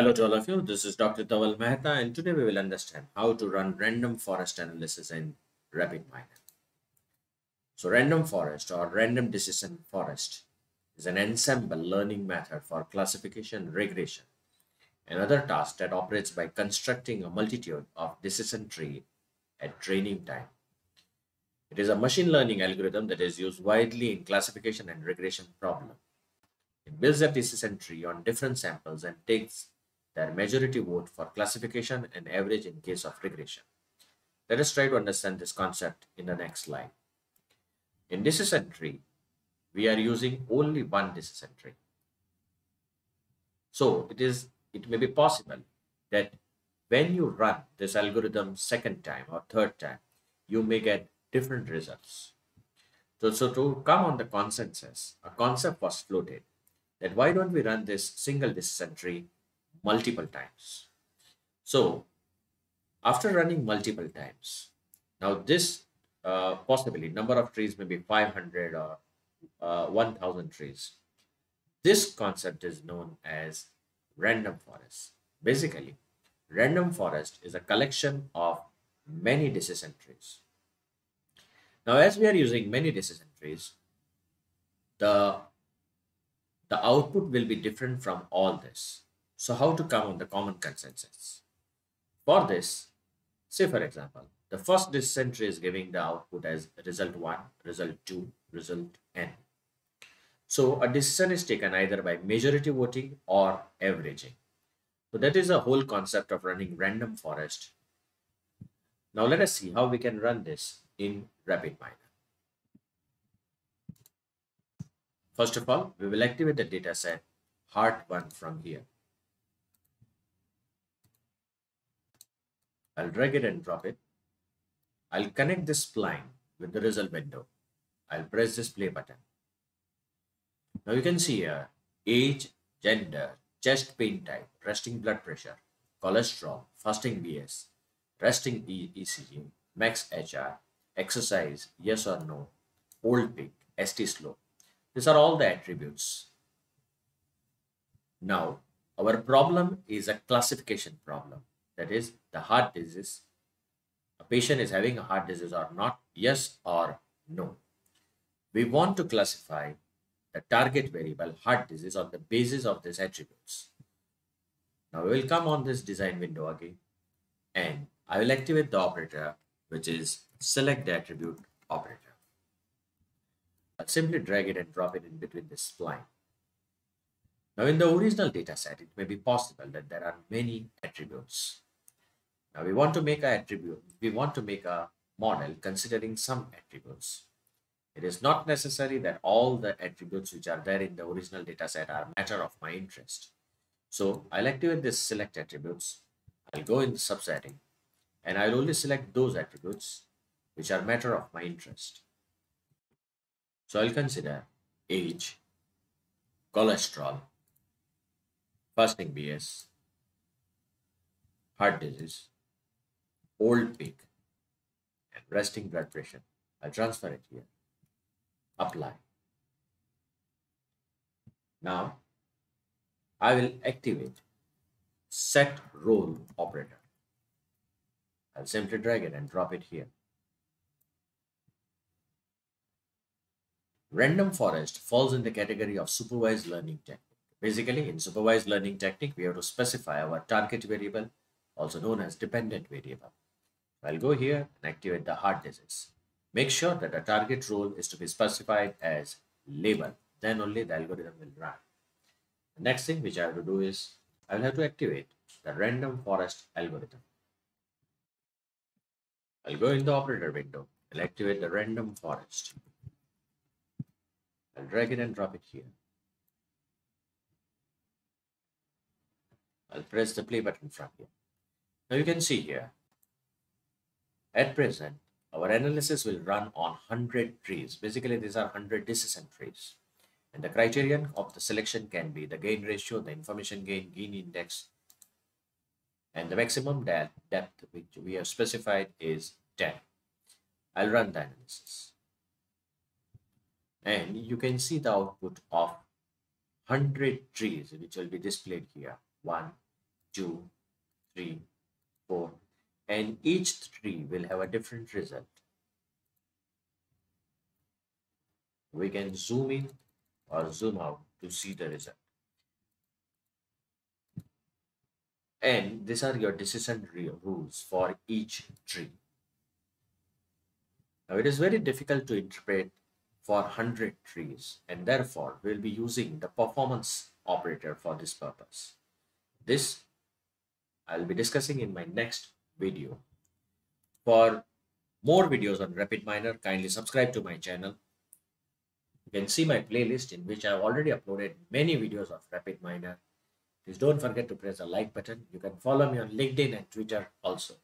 Hello to all of you, this is Dr. Dhaval Maheta, and today we will understand how to run random forest analysis in RapidMiner. So random forest or random decision forest is an ensemble learning method for classification regression, another task that operates by constructing a multitude of decision tree at training time. It is a machine learning algorithm that is used widely in classification and regression problem. It builds a decision tree on different samples and takes their majority vote for classification and average in case of regression. Let us try to understand this concept in the next slide. In decision tree, we are using only one decision tree. So it may be possible that when you run this algorithm second time or third time, you may get different results. So to come on the consensus, a concept was floated that why don't we run this single decision tree multiple times. So after running multiple times, now this possibly number of trees may be 500 or 1000 trees. This concept is known as random forest. Basically, random forest is a collection of many decision trees. Now, as we are using many decision trees, the output will be different from all this. So how to come on the common consensus? For this, say for example, the first decision tree is giving the output as result 1, result 2, result n. So a decision is taken either by majority voting or averaging. So that is the whole concept of running random forest. Now let us see how we can run this in RapidMiner. First of all, we will activate the dataset Heart1 from here. I'll drag it and drop it. I'll connect this spline with the result window. I'll press this play button. Now you can see here age, gender, chest pain type, resting blood pressure, cholesterol, fasting BS, resting ECG, max HR, exercise, yes or no, old peak, ST slope. These are all the attributes. Now, our problem is a classification problem. That is the heart disease. A patient is having a heart disease or not, yes or no. We want to classify the target variable heart disease on the basis of these attributes. Now, we will come on this design window again and I will activate the operator, which is select the attribute operator. I'll simply drag it and drop it in between this spline. Now in the original dataset, it may be possible that there are many attributes. Now we want to make a model considering some attributes. It is not necessary that all the attributes which are there in the original dataset are a matter of my interest. So I'll activate this select attributes. I'll go in the subsetting and I'll only select those attributes which are a matter of my interest. So I'll consider age, cholesterol, fasting BS, heart disease, old peak, and resting blood pressure. I'll transfer it here. Apply. Now I will activate set role operator. I'll simply drag it and drop it here. Random forest falls in the category of supervised learning technique. Basically, in supervised learning technique, we have to specify our target variable, also known as dependent variable. I'll go here and activate the heart disease. Make sure that the target role is to be specified as label. Then only the algorithm will run. The next thing which I have to do is, I will have to activate the random forest algorithm. I'll go in the operator window and activate the random forest. I'll drag it and drop it here. I'll press the play button from here. Now you can see here, at present, our analysis will run on 100 trees. Basically, these are 100 decision trees. And the criterion of the selection can be the gain ratio, the information gain, Gini index, and the maximum depth which we have specified is 10. I'll run the analysis. And you can see the output of 100 trees, which will be displayed here. 1, 2, 3, 4, and each tree will have a different result. We can zoom in or zoom out to see the result. And these are your decision rules for each tree. Now it is very difficult to interpret for 100 trees, and therefore we will be using the performance operator for this purpose. This I will be discussing in my next video. For more videos on RapidMiner, kindly subscribe to my channel. You can see my playlist in which I have already uploaded many videos of RapidMiner. Please don't forget to press the like button. You can follow me on LinkedIn and Twitter also.